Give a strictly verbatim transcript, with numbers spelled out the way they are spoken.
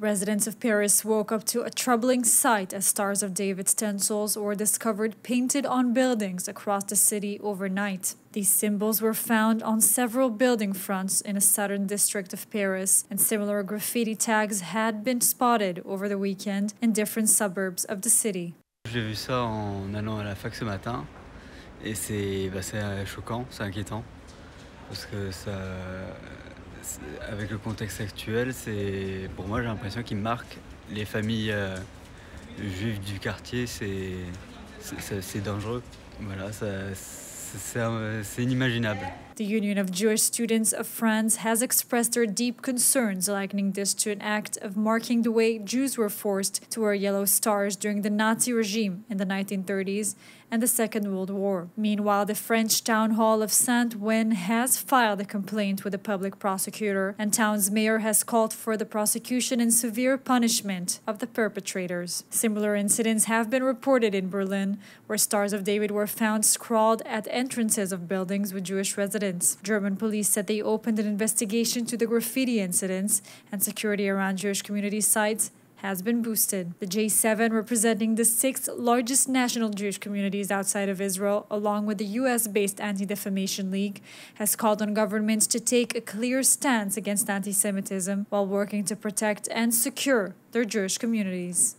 Residents of Paris woke up to a troubling sight as Stars of David stencils were discovered painted on buildings across the city overnight. These symbols were found on several building fronts in a southern district of Paris, and similar graffiti tags had been spotted over the weekend in different suburbs of the city. J'ai vu ça en allant à la fac ce matin, et c'est bah, c'est choquant, c'est inquiétant, parce que ça. Avec le contexte actuel, c'est pour moi j'ai l'impression qu'il marque les familles euh, juives du quartier, c'est c'est dangereux. Voilà, ça c'est inimaginable. The Union of Jewish Students of France has expressed their deep concerns, likening this to an act of marking the way Jews were forced to wear yellow stars during the Nazi regime in the nineteen thirties and the Second World War. Meanwhile, the French town hall of Saint-Ouen has filed a complaint with the public prosecutor, and town's mayor has called for the prosecution and severe punishment of the perpetrators. Similar incidents have been reported in Berlin, where Stars of David were found scrawled at entrances of buildings with Jewish residents. German police said they opened an investigation to the graffiti incidents, and security around Jewish community sites has been boosted. The J seven, representing the sixth largest national Jewish communities outside of Israel, along with the U S based Anti-Defamation League, has called on governments to take a clear stance against anti-Semitism while working to protect and secure their Jewish communities.